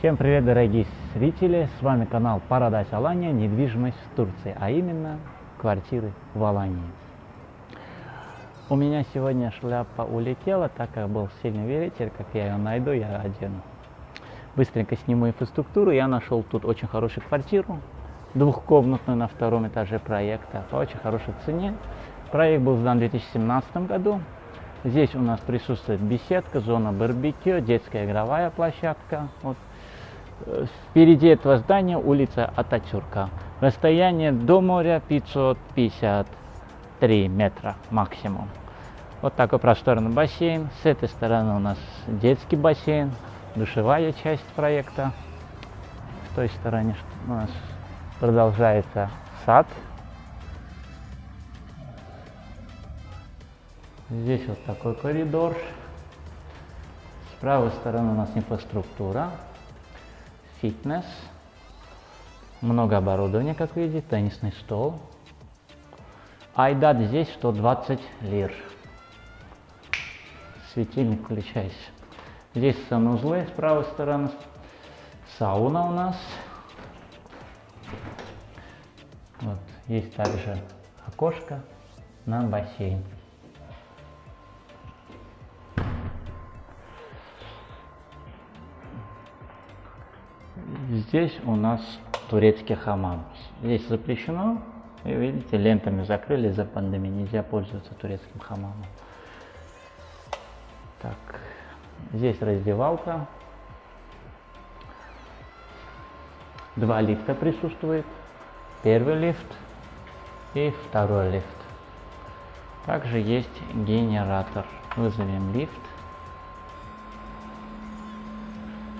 Всем привет, дорогие зрители! С вами канал Парадайз Алания, недвижимость в Турции, а именно квартиры в Алании. У меня сегодня шляпа улетела, так как был сильный ветер, как я ее найду, я одену. Быстренько сниму инфраструктуру, я нашел тут очень хорошую квартиру, двухкомнатную на втором этаже проекта, по очень хорошей цене. Проект был сдан в 2017 году. Здесь у нас присутствует беседка, зона барбекю, детская игровая площадка. Вот. Впереди этого здания улица Ататюрка. Расстояние до моря 553 метра максимум. Вот такой просторный бассейн. С этой стороны у нас детский бассейн, душевая часть проекта. С той стороны у нас продолжается сад. Здесь вот такой коридор. С правой стороны у нас инфраструктура. Фитнес, много оборудования, как видите, теннисный стол. Айдат здесь 120 лир. Светильник включайся. Здесь санузлы с правой стороны, сауна у нас. Вот, есть также окошко на бассейн. Здесь у нас турецкий хамам. Здесь запрещено, и видите, лентами закрыли из-за пандемии, нельзя пользоваться турецким хамамом. Так, здесь раздевалка. Два лифта присутствует. Первый лифт и второй лифт. Также есть генератор. Вызовем лифт.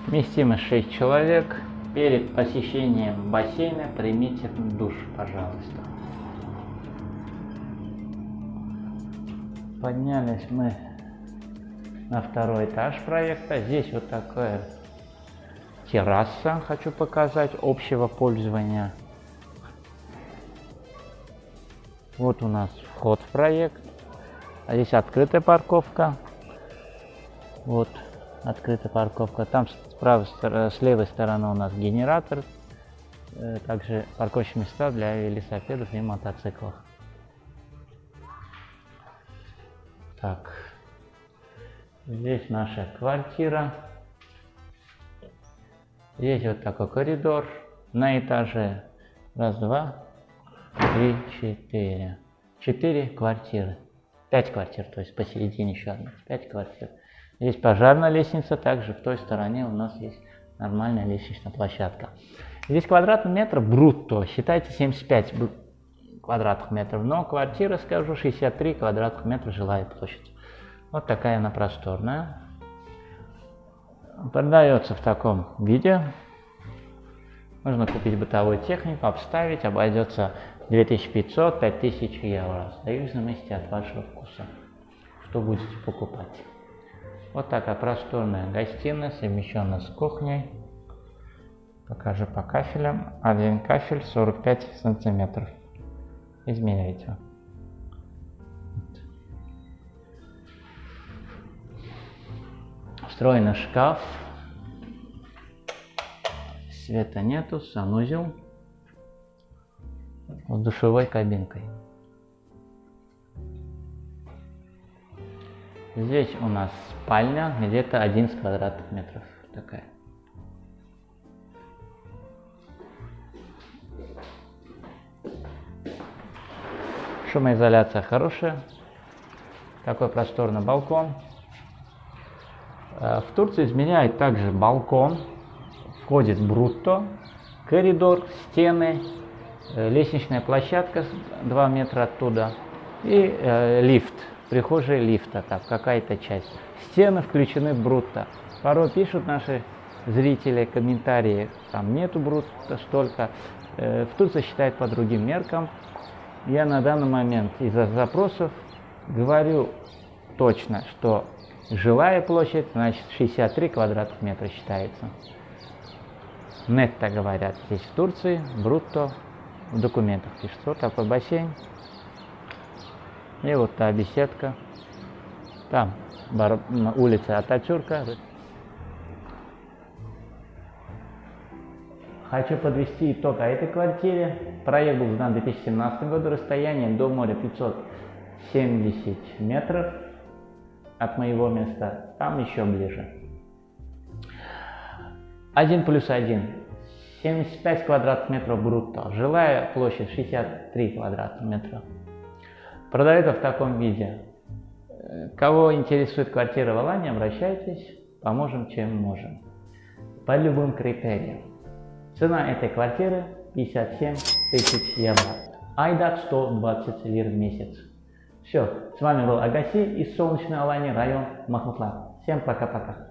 Вместимость 6 человек. Перед посещением бассейна примите душ, пожалуйста. Поднялись мы на второй этаж проекта. Здесь вот такая терраса, хочу показать, общего пользования. Вот у нас вход в проект. А здесь открытая парковка. Вот. Открытая парковка. Там с левой стороны у нас генератор, также парковочные места для велосипедов и мотоциклов. Так, здесь наша квартира. Здесь вот такой коридор. На этаже 1, 2, 3, 4. 4 квартиры. 5 квартир, то есть посередине еще одна. 5 квартир. Здесь пожарная лестница, также в той стороне у нас есть нормальная лестничная площадка. Здесь квадратный метр брутто, считайте 75 квадратных метров, но квартира, скажу, 63 квадратных метра жилая площадь. Вот такая она просторная. Продается в таком виде. Можно купить бытовую технику, обставить, обойдется 2500-5000 евро. В зависимости от вашего вкуса, что будете покупать. Вот такая просторная гостиная, совмещенная с кухней. Покажу по кафелям. Один кафель 45 сантиметров. Измеряйте. Встроенный шкаф. Света нету, санузел. С душевой кабинкой. Здесь у нас спальня, где-то 11 квадратных метров, такая. Шумоизоляция хорошая. Такой просторный балкон. В Турции изменяет также балкон. Входит брутто, коридор, стены, лестничная площадка 2 метра оттуда и лифт. Прихожая лифта, так, какая-то часть. Стены включены брутто. Порой пишут наши зрители комментарии, там нету брутто столько. В Турции считают по другим меркам. Я на данный момент из-за запросов говорю точно, что жилая площадь, значит, 63 квадратных метра считается. Нетто говорят здесь в Турции, брутто в документах пишут. Вот такой бассейн. И вот та беседка, там улица Ататюрка. Хочу подвести итог о этой квартире. Проект был сдан в 2017 году. Расстояние до моря 570 метров от моего места. Там еще ближе. 1+1. 75 квадратных метров брутто. Жилая площадь 63 квадратных метра. Продается в таком виде. Кого интересует квартира в Алании, обращайтесь. Поможем, чем можем. По любым критериям. Цена этой квартиры 57 тысяч евро. Айдак 120 лир в месяц. Все. С вами был Агасси из солнечной Алании, район Махмутла. Всем пока-пока.